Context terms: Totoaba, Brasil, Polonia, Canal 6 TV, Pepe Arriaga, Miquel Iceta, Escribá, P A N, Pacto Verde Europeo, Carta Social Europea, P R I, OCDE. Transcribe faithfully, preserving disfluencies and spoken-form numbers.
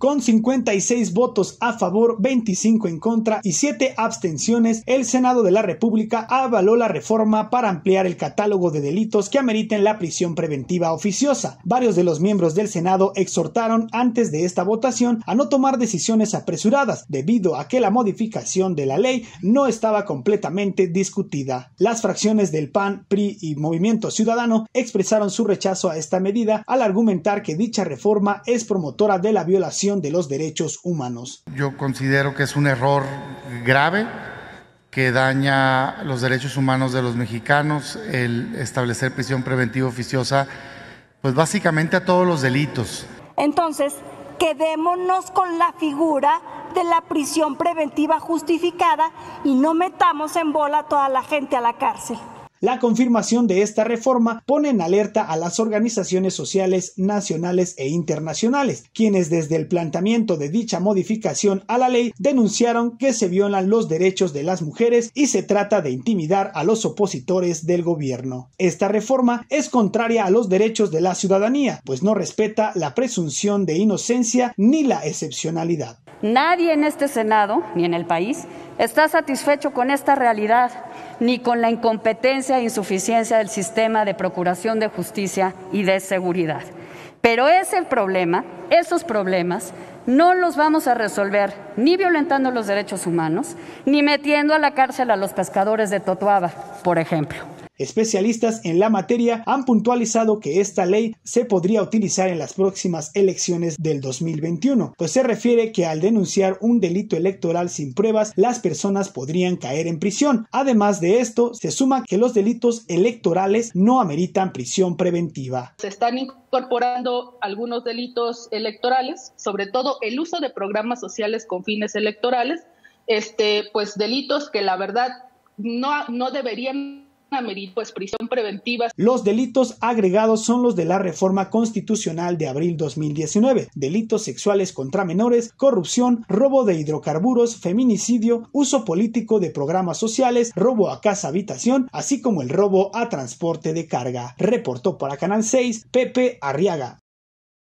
Con cincuenta y seis votos a favor, veinticinco en contra y siete abstenciones, el Senado de la República avaló la reforma para ampliar el catálogo de delitos que ameriten la prisión preventiva oficiosa. Varios de los miembros del Senado exhortaron antes de esta votación a no tomar decisiones apresuradas, debido a que la modificación de la ley no estaba completamente discutida. Las fracciones del P A N, P R I y Movimiento Ciudadano expresaron su rechazo a esta medida al argumentar que dicha reforma es promotora de la violación de los derechos humanos. Yo considero que es un error grave que daña los derechos humanos de los mexicanos el establecer prisión preventiva oficiosa, pues básicamente a todos los delitos. Entonces, quedémonos con la figura de la prisión preventiva justificada y no metamos en bola a toda la gente a la cárcel. La confirmación de esta reforma pone en alerta a las organizaciones sociales nacionales e internacionales, quienes desde el planteamiento de dicha modificación a la ley denunciaron que se violan los derechos de las mujeres y se trata de intimidar a los opositores del gobierno. Esta reforma es contraria a los derechos de la ciudadanía, pues no respeta la presunción de inocencia ni la excepcionalidad. Nadie en este Senado, ni en el país, está satisfecho con esta realidad, ni con la incompetencia e insuficiencia del sistema de procuración de justicia y de seguridad. Pero ese problema, esos problemas, no los vamos a resolver ni violentando los derechos humanos, ni metiendo a la cárcel a los pescadores de Totoaba, por ejemplo. Especialistas en la materia han puntualizado que esta ley se podría utilizar en las próximas elecciones del dos mil veintiuno, pues se refiere que al denunciar un delito electoral sin pruebas, las personas podrían caer en prisión. Además de esto, se suma que los delitos electorales no ameritan prisión preventiva. Se están incorporando algunos delitos electorales, sobre todo el uso de programas sociales con fines electorales, este, pues delitos que la verdad no, no deberían pues prisión preventiva. Los delitos agregados son los de la reforma constitucional de abril dos mil diecinueve, delitos sexuales contra menores, corrupción, robo de hidrocarburos, feminicidio, uso político de programas sociales, robo a casa habitación, así como el robo a transporte de carga. Reportó para Canal seis, Pepe Arriaga.